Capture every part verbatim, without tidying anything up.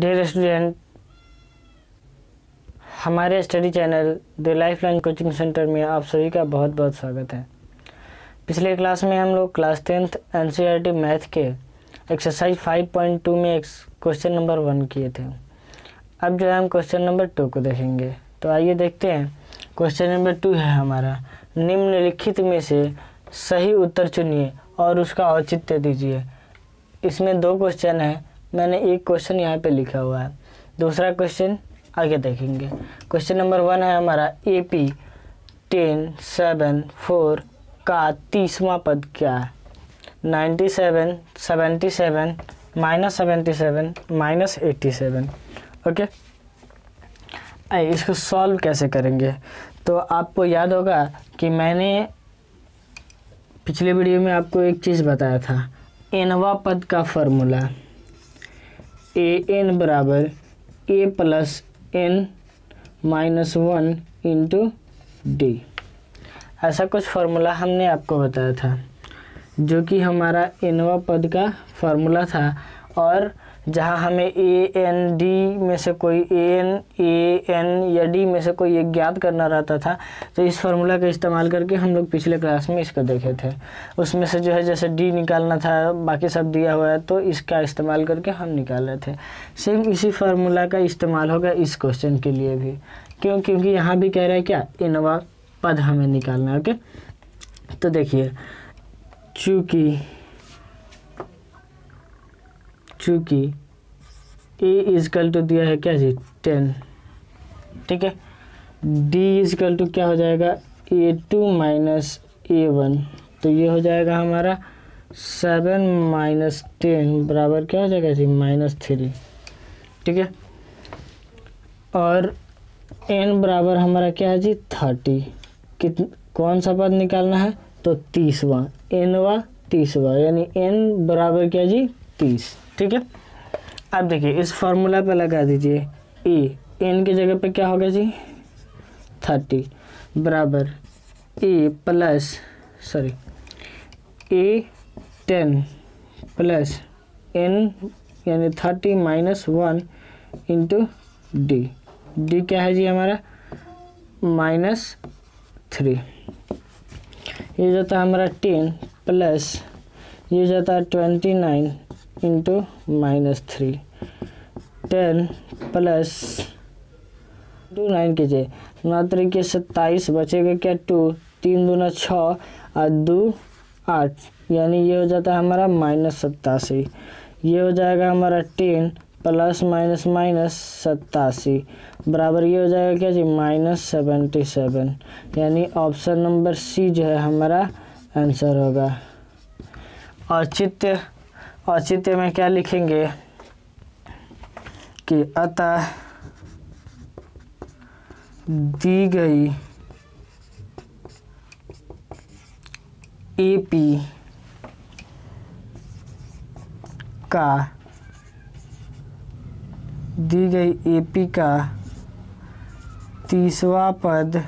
Dear student, हमारे study channel the lifeline coaching centre में आप सभी का बहुत बहुत स्वागत है। पिछले क्लास में हम लोग क्लास टेंथ एनसीईआरटी मैथ के एक्सरसाइज फाइव पॉइंट टू में क्वेश्चन नंबर वन किए थे। अब जो है हम क्वेश्चन नंबर टू को देखेंगे। तो आइए देखते हैं। क्वेश्चन नंबर टू है हमारा, निम्नलिखित में से सही उत्तर चुनिए और उसका औचित्य दीजिए। इसमें दो क्वेश्चन हैं, मैंने एक क्वेश्चन यहाँ पे लिखा हुआ है, दूसरा क्वेश्चन आगे देखेंगे। क्वेश्चन नंबर वन है हमारा, A P ten seven four का तीसवां पद क्या है? Ninety seven seventy seven minus seventy seven minus eighty seven. Okay, आइए इसको सॉल्व कैसे करेंगे। तो आपको याद होगा कि मैंने पिछले वीडियो में आपको एक चीज़ बताया था, एनवा पद का फार्मूला ए एन बराबर ए plus N minus one into D, ऐसा कुछ फार्मूला हमने आपको बताया था, जो कि हमारा एनवा पद का फार्मूला था। और जहां हमें ए एन डी में से कोई ए एन ए एन या डी में से कोई एक ज्ञात करना रहता था, तो इस फार्मूला का इस्तेमाल करके हम लोग पिछले क्लास में इसको देखे थे। उसमें से जो है जैसे डी निकालना था, बाकी सब दिया हुआ है, तो इसका इस्तेमाल करके हम निकाल रहे थे। सेम इसी फार्मूला का इस्तेमाल होगा इस क्वेश्चन के लिए भी, क्यों क्योंकि यहाँ भी कह रहा है क्या, एनवा पद हमें निकालना है। ओके, तो देखिए, चूँकि चूँकि ए इजकल टू दिया है क्या जी, टेन, ठीक है, डी इजकल टू क्या हो जाएगा, a two minus a one, तो ये हो जाएगा हमारा सेवन माइनस टेन बराबर क्या हो जाएगा जी, माइनस थ्री, ठीक है। और एन बराबर हमारा क्या है जी, थर्टी। कित कौन सा पद निकालना है, तो तीसवा, एनवा तीसवा, यानी एन बराबर क्या जी, तीस, ठीक है। अब देखिए, इस फार्मूला पे लगा दीजिए ए एन की जगह पे क्या होगा जी, थर्टी बराबर ए plus sorry a ten plus n यानी thirty minus one into d. D क्या है जी हमारा, माइनस थ्री। ये जाता है हमारा टेन प्लस ये जाता है twenty nine into minus three, ten plus two nine के जे नौ तरीके सत्ताईस, बचेगा क्या टू, तीन दूना छः और दो आठ, यानी ये हो जाता है हमारा माइनस सत्तासी। ये हो जाएगा हमारा टेन प्लस माइनस माइनस सत्तासी बराबर ये हो जाएगा क्या जी, माइनस सेवेंटी सेवन, यानी ऑप्शन नंबर सी जो है हमारा आंसर होगा। औचित्य औचित्य में क्या लिखेंगे कि अतः दी गई ए पी का दी गई ए पी का तीसवा पद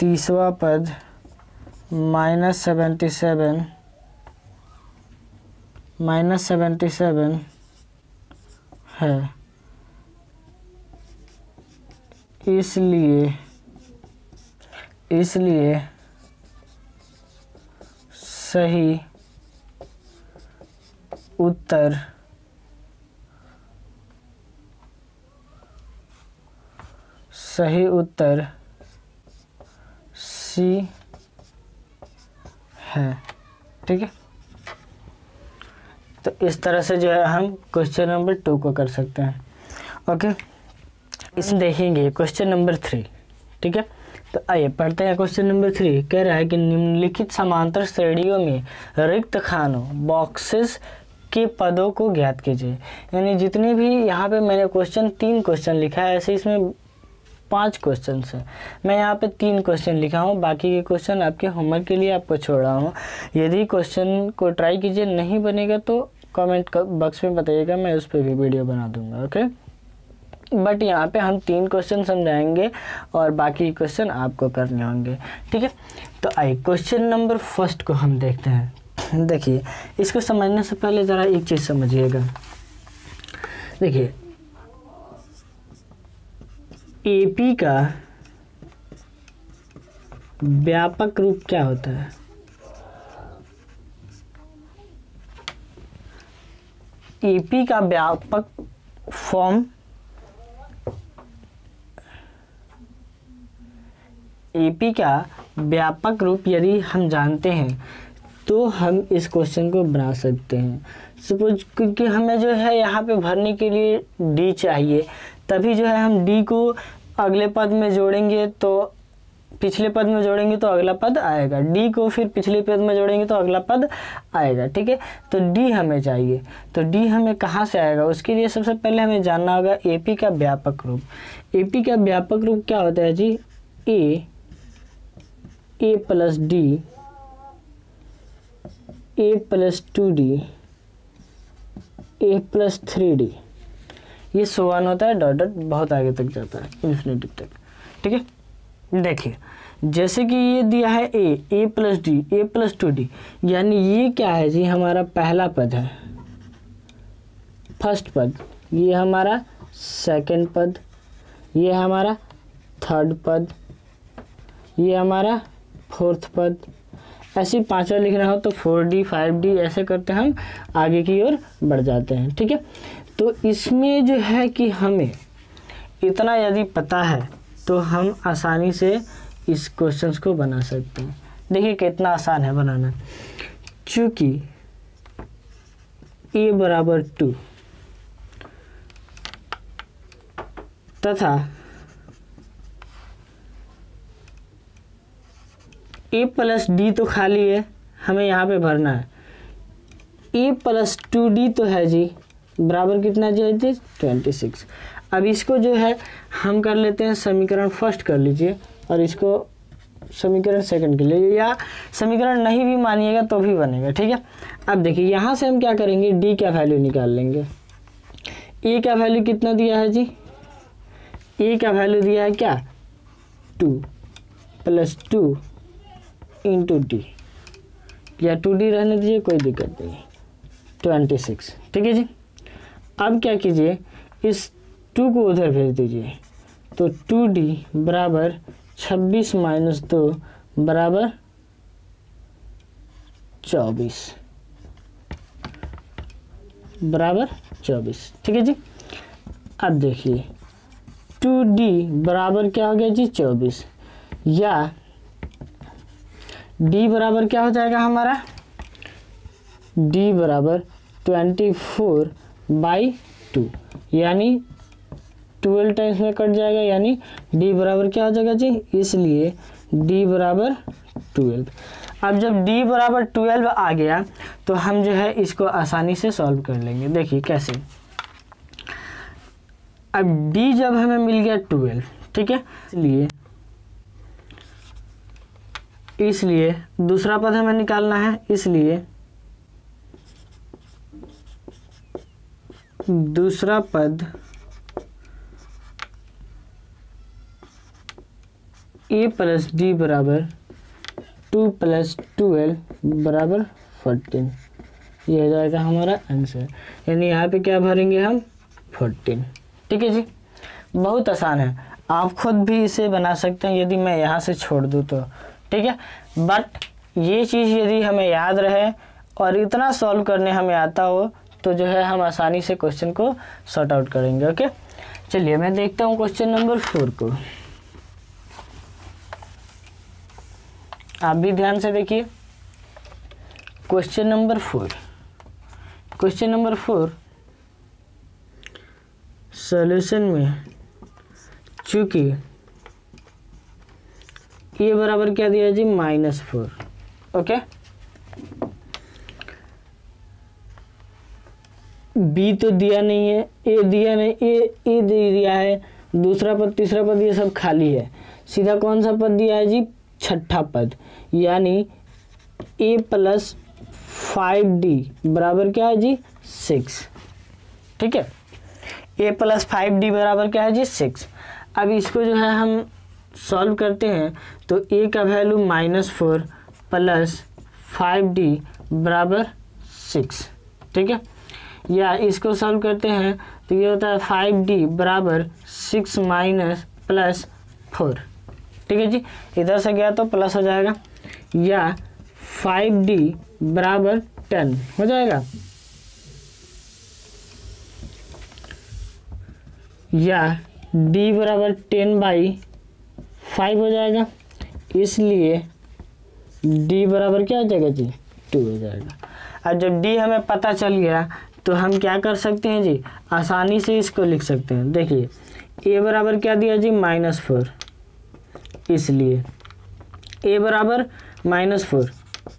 तीसवा पद minus seventy seven minus seventy seven है, इसलिए इसलिए सही उत्तर सही उत्तर सी है, ठीक है। तो इस तरह से जो है हम क्वेश्चन नंबर टू को कर सकते हैं। ओके, इसमें देखेंगे क्वेश्चन नंबर थ्री, ठीक है। तो आइए पढ़ते हैं क्वेश्चन नंबर थ्री। कह रहा है कि निम्नलिखित समांतर श्रेणियों में रिक्त खानों बॉक्सेस के पदों को ज्ञात कीजिए। यानी जितने भी यहाँ पे मैंने क्वेश्चन तीन क्वेश्चन लिखा है, ऐसे इसमें पाँच क्वेश्चन है, मैं यहाँ पे तीन क्वेश्चन लिखा हूँ, बाकी के क्वेश्चन आपके होमवर्क के लिए आपको छोड़ रहा हूँ। यदि क्वेश्चन को ट्राई कीजिए, नहीं बनेगा तो कमेंट बॉक्स में बताइएगा, मैं उस पर भी वीडियो बना दूँगा। ओके, बट यहाँ पे हम तीन क्वेश्चन समझाएंगे और बाकी क्वेश्चन आपको करने होंगे, ठीक है। तो आइए क्वेश्चन नंबर फर्स्ट को हम देखते हैं। देखिए, इसको समझने से पहले ज़रा एक चीज़ समझिएगा। देखिए एपी का व्यापक रूप क्या होता है, एपी का व्यापक फॉर्म एपी का व्यापक रूप यदि हम जानते हैं तो हम इस क्वेश्चन को बना सकते हैं। सपोज क्योंकि हमें जो है यहाँ पे भरने के लिए डी चाहिए, तभी जो है हम डी को अगले पद में जोड़ेंगे तो पिछले पद में जोड़ेंगे तो अगला पद आएगा, डी को फिर पिछले पद में जोड़ेंगे तो अगला पद आएगा। ठीक है, तो डी हमें चाहिए, तो डी हमें कहाँ से आएगा, उसके लिए सबसे पहले हमें जानना होगा एपी का व्यापक रूप। एपी का व्यापक रूप क्या होता है जी, a a plus D A plus two d A plus three d, ये सोवन होता है, डॉट डॉट बहुत आगे तक जाता है, इन्फिनिटी तक। ठीक है, देखिए जैसे कि ये दिया है a a plus D A plus two d, यानी ये क्या है जी, हमारा पहला पद है, फर्स्ट पद, ये हमारा सेकंड पद, ये हमारा थर्ड पद, ये हमारा फोर्थ पद, ऐसे पाँचवा लिखना हो तो फोर डी फाइव डी ऐसे करते हम आगे की ओर बढ़ जाते हैं। ठीक है, तो इसमें जो है कि हमें इतना यदि पता है तो हम आसानी से इस क्वेश्चंस को बना सकते हैं। देखिए कितना आसान है बनाना, चूँकि ए बराबर टू तथा ए प्लस डी तो खाली है, हमें यहाँ पे भरना है, ए प्लस टू डी तो है जी बराबर कितना चाहिए, ट्वेंटी सिक्स। अब इसको जो है हम कर लेते हैं समीकरण फर्स्ट कर लीजिए और इसको समीकरण सेकंड के लिए, या समीकरण नहीं भी मानिएगा तो भी बनेगा। ठीक है, अब देखिए यहाँ से हम क्या करेंगे, डी का वैल्यू निकाल लेंगे। ए का वैल्यू कितना दिया है जी, ए का वैल्यू दिया है क्या, two plus two into d, या टू डी रहने दीजिए कोई दिक्कत नहीं, ट्वेंटी सिक्स। ठीक है जी, अब क्या कीजिए, इस टू को उधर भेज दीजिए, तो टू डी बराबर छब्बीस माइनस दो बराबर चौबीस, बराबर चौबीस। ठीक है जी, अब देखिए टू डी बराबर क्या हो गया जी, चौबीस, या d बराबर क्या हो जाएगा हमारा, d बराबर ट्वेंटी फोर बाई टू, यानी ट्वेल्व टाइम्स में कट जाएगा, यानी d बराबर क्या हो जाएगा जी, इसलिए d बराबर ट्वेल्व। अब जब d बराबर ट्वेल्व आ गया तो हम जो है इसको आसानी से सॉल्व कर लेंगे। देखिए कैसे, अब d जब हमें मिल गया ट्वेल्व, ठीक है, इसलिए इसलिए दूसरा पद हमें निकालना है, इसलिए दूसरा पद a प्लस डी बराबर टू प्लस ट्वेल्व बराबर फोर्टीन, यह जाएगा हमारा आंसर, यानी यहाँ पे क्या भरेंगे हम, फोर्टीन। ठीक है जी, बहुत आसान है, आप खुद भी इसे बना सकते हैं यदि मैं यहाँ से छोड़ दूँ तो। ठीक है, बट ये चीज़ यदि हमें याद रहे और इतना सॉल्व करने हमें आता हो तो जो है हम आसानी से क्वेश्चन को सॉर्ट आउट करेंगे। ओके, चलिए मैं देखता हूँ क्वेश्चन नंबर फोर को, आप भी ध्यान से देखिए question number four. Question number four solution में चूँकि ये बराबर क्या दिया जी, माइनस फोर, ओके, बी तो दिया नहीं है, ए दिया नहीं, ए ए दे दिया है, दूसरा पद तीसरा पद ये सब खाली है, सीधा कौन सा पद दिया है जी, छठा पद, यानी ए प्लस फाइव डी बराबर क्या है जी, सिक्स। ठीक है, ए प्लस फाइव डी बराबर क्या है जी, सिक्स। अब इसको जो है हम सॉल्व करते हैं तो ए का value minus four plus five d बराबर सिक्स। ठीक है, या इसको सॉल्व करते हैं तो ये होता है फाइव डी बराबर सिक्स माइनस प्लस फोर। ठीक है जी, इधर से गया तो प्लस हो जाएगा, या फाइव डी बराबर टेन हो जाएगा, या d बराबर टेन बाई फाइव हो जाएगा, इसलिए d बराबर क्या हो जाएगा जी, टू हो जाएगा। और जब d हमें पता चल गया तो हम क्या कर सकते हैं जी, आसानी से इसको लिख सकते हैं। देखिए a बराबर क्या दिया जी, माइनस फोर, इसलिए a बराबर minus four,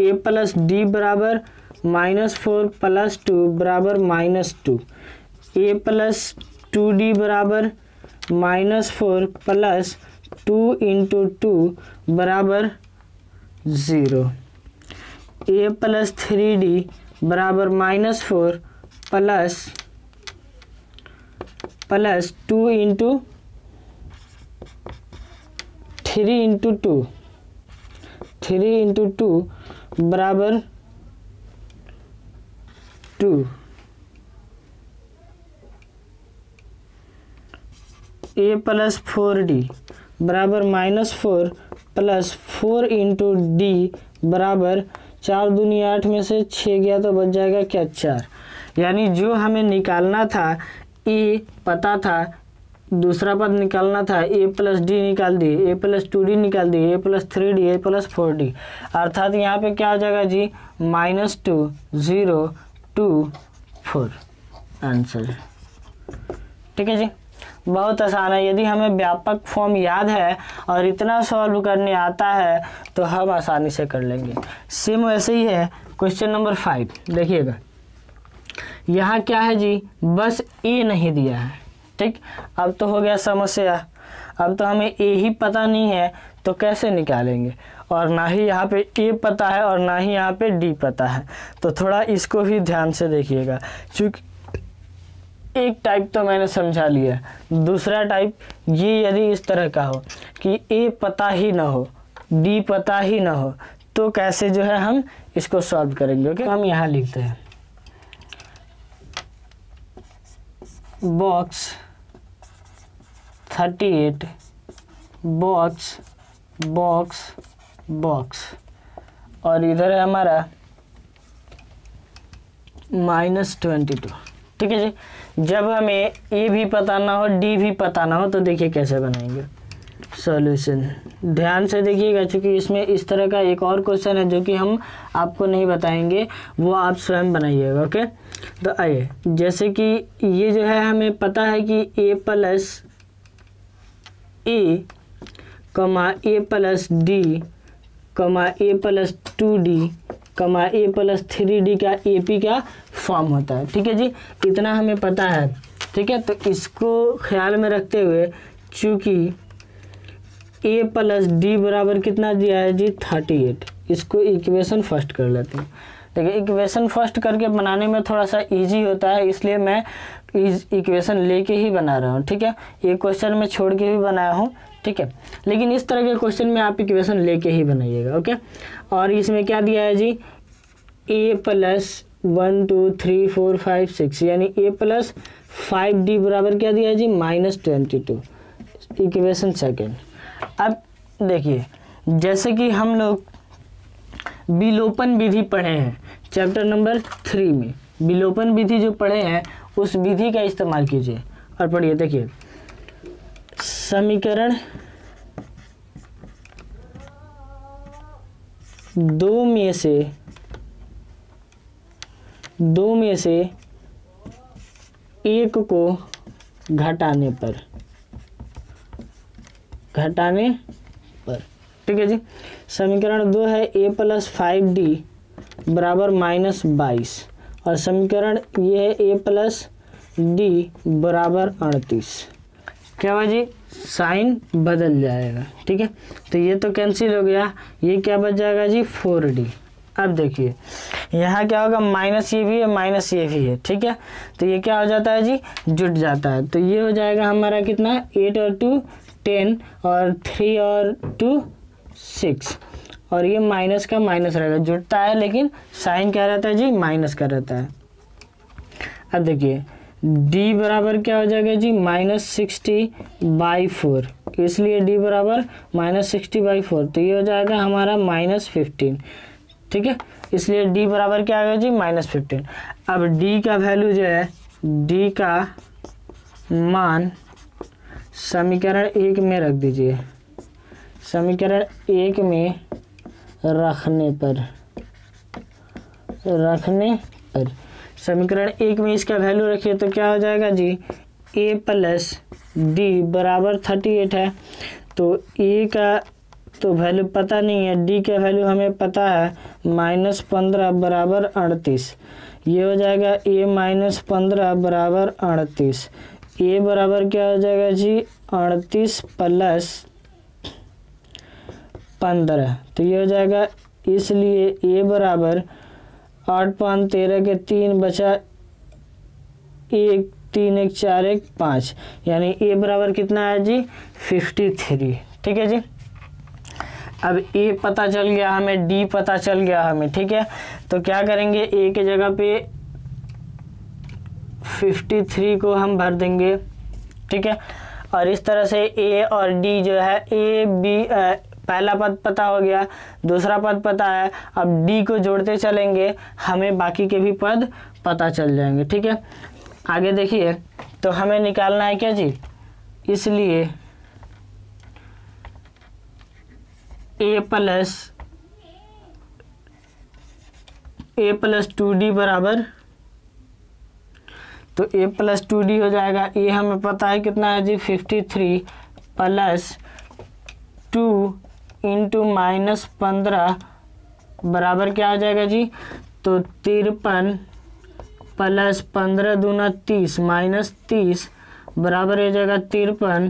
a plus d बराबर माइनस फोर प्लस टू बराबर minus two, a plus two d बराबर minus four plus two into two बराबर zero, a plus three d बराबर minus four plus plus two into three into two three into two बराबर two, a plus four d बराबर minus four plus four into d बराबर चार दूनी आठ में से छः गया तो बच जाएगा क्या, चार। यानी जो हमें निकालना था ए पता था, दूसरा पद निकालना था, ए प्लस डी निकाल दिए, ए प्लस टू डी निकाल दिए, a plus three d, A plus four d, अर्थात यहाँ पे क्या हो जाएगा जी, minus two zero two four answer. ठीक है जी, बहुत आसान है। यदि हमें व्यापक फॉर्म याद है और इतना सॉल्व करने आता है तो हम आसानी से कर लेंगे। सेम वैसे ही है क्वेश्चन नंबर फाइव। देखिएगा यहाँ क्या है जी, बस ए नहीं दिया है। ठीक, अब तो हो गया समस्या, अब तो हमें ए ही पता नहीं है तो कैसे निकालेंगे, और ना ही यहाँ पे ए पता है और ना ही यहाँ पे डी पता है, तो थोड़ा इसको भी ध्यान से देखिएगा। चूँकि एक टाइप तो मैंने समझा लिया, दूसरा टाइप ये यदि इस तरह का हो कि ए पता ही ना हो, डी पता ही ना हो, तो कैसे जो है हम इसको सॉल्व करेंगे। ओके, हम यहाँ लिखते हैं box thirty eight, box box box, और इधर है हमारा माइनस ट्वेंटी टू। ठीक है जी, जब हमें ए भी पता ना हो, डी भी पता ना हो, तो देखिए कैसे बनाएंगे सॉल्यूशन। ध्यान से देखिएगा, चूँकि इसमें इस तरह का एक और क्वेश्चन है जो कि हम आपको नहीं बताएंगे, वो आप स्वयं बनाइएगा। ओके, तो आइए, जैसे कि ये जो है हमें पता है कि ए प्लस ए कमा ए प्लस डी कमा ए प्लस टू डी कमा ए प्लस थ्री डी का ए पी का फॉर्म होता है। ठीक है जी, इतना हमें पता है। ठीक है, तो इसको ख्याल में रखते हुए, चूँकि ए प्लस डी बराबर कितना दिया है जी, थर्टी एट, इसको इक्वेशन फर्स्ट कर लेते हैं। देखिए इक्वेशन फर्स्ट करके बनाने में थोड़ा सा इजी होता है, इसलिए मैं इस इक्वेशन लेके ही बना रहा हूँ। ठीक है, ये क्वेश्चन मैं छोड़ के भी बनाया हूँ। ठीक है, लेकिन इस तरह के क्वेश्चन में आप इक्वेशन लेके ही बनाइएगा। ओके, और इसमें क्या दिया है जी, ए plus one two three four five six, यानी ए प्लस फाइव डी बराबर क्या दिया है जी, minus twenty two equation second. अब देखिए, जैसे कि हम लोग विलोपन विधि पढ़े हैं चैप्टर नंबर थ्री में, विलोपन विधि जो पढ़े हैं उस विधि का इस्तेमाल कीजिए और पढ़िए। देखिए समीकरण दो में से दो में से एक को घटाने पर घटाने पर ठीक है जी, समीकरण दो है a प्लस फाइव डी बराबर माइनस बाईस, और समीकरण ये है a प्लस डी बराबर अड़तीस। क्या हुआ जी, साइन बदल जाएगा। ठीक है, तो ये तो कैंसिल हो गया, ये क्या बच जाएगा जी, फोर डी। अब देखिए यहाँ क्या होगा, माइनस ये भी है माइनस ये भी है। ठीक है, तो ये क्या हो जाता है जी, जुट जाता है, तो ये हो जाएगा हमारा कितना, एट और टू टेन, और थ्री और टू सिक्स, और ये माइनस का माइनस रहेगा, जुटता है लेकिन साइन क्या रहता है जी, माइनस का रहता है। अब देखिए d बराबर क्या हो जाएगा जी माइनस सिक्सटी बाई फोर, इसलिए d बराबर माइनस सिक्सटी बाई फोर, तो ये हो जाएगा हमारा माइनस फिफ्टीन, ठीक है। इसलिए d बराबर क्या आएगा जी माइनस फिफ्टीन। अब d का वैल्यू जो है, d का मान समीकरण एक में रख दीजिए, समीकरण एक में रखने पर रखने पर समीकरण एक में इसका वैल्यू रखिए तो क्या हो जाएगा जी a प्लस डी बराबर थर्टी एट है, तो a का तो वैल्यू पता नहीं है, d का वैल्यू हमें पता है माइनस पंद्रह बराबर अड़तीस, ये हो जाएगा a माइनस पंद्रह बराबर अड़तीस, a बराबर क्या हो जाएगा जी अड़तीस प्लस पंद्रह, तो ये हो जाएगा, इसलिए a बराबर आठ पाँच तेरह के तीन बचा एक, तीन एक चार एक पाँच, यानी a बराबर कितना है जी फिफ्टी थ्री, ठीक है जी। अब a पता चल गया हमें, d पता चल गया हमें, ठीक है। तो क्या करेंगे a के जगह पे फिफ्टी थ्री को हम भर देंगे, ठीक है। और इस तरह से a और d जो है a b आ, पहला पद पता हो गया, दूसरा पद पता है, अब d को जोड़ते चलेंगे, हमें बाकी के भी पद पता चल जाएंगे, ठीक है। आगे देखिए तो हमें निकालना है क्या जी, इसलिए a plus a plus two d बराबर, तो a प्लस टू डी हो जाएगा, a हमें पता है कितना है जी fifty three plus two into minus पंद्रह बराबर क्या हो जाएगा जी तो तिरपन प्लस पंद्रह दूना तीस माइनस तीस बराबर हो जाएगा तिरपन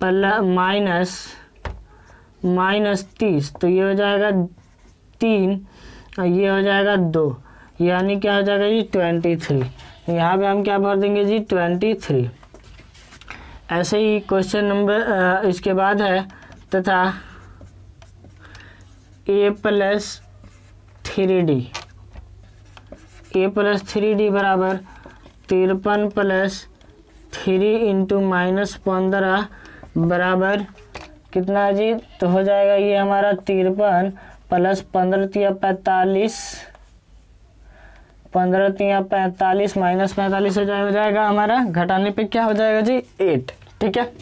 प्लस माइनस माइनस तीस, तो ये हो जाएगा तीन और ये हो जाएगा दो, यानी क्या हो जाएगा जी ट्वेंटी थ्री, यहाँ पे हम क्या भर देंगे जी ट्वेंटी थ्री। ऐसे ही क्वेश्चन नंबर इसके बाद है तथा a plus three d, A plus three d बराबर तिरपन प्लस थ्री इंटू माइनस पंद्रह बराबर कितना जी, तो हो जाएगा ये हमारा तिरपन प्लस पंद्रह तिया पैंतालीस, पंद्रह तिया पैंतालीस माइनस पैंतालीस हो जाएगा, हो जाएगा हमारा घटाने पे क्या हो जाएगा जी एट, ठीक है।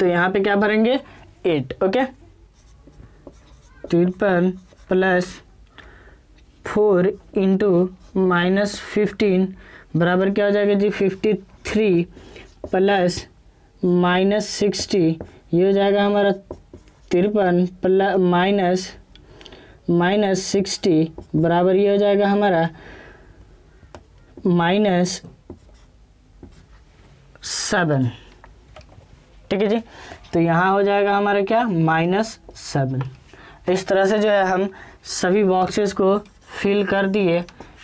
तो यहाँ पे क्या भरेंगे एट, ओके। तिरपन plus four into minus fifteen बराबर क्या हो जाएगा जी fifty three plus minus sixty, ये हो जाएगा हमारा तिरपन प्लस माइनस माइनस सिक्सटी बराबर ये हो जाएगा हमारा माइनस सेवन, ठीक है जी। तो यहाँ हो जाएगा हमारा क्या माइनस सेवन। इस तरह से जो है हम सभी बॉक्सेस को फिल कर दिए,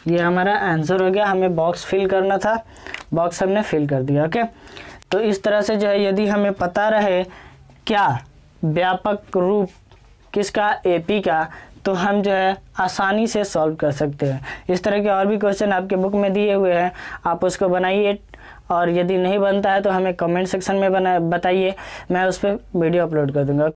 ये हमारा आंसर हो गया। हमें बॉक्स फिल करना था, बॉक्स हमने फिल कर दिया, ओके। तो इस तरह से जो है यदि हमें पता रहे क्या व्यापक रूप किसका एपी का, तो हम जो है आसानी से सॉल्व कर सकते हैं। इस तरह के और भी क्वेश्चन आपके बुक में दिए हुए हैं, आप उसको बनाइए, और यदि नहीं बनता है तो हमें कमेंट सेक्शन में बना बताइए, मैं उस पर वीडियो अपलोड कर दूंगा।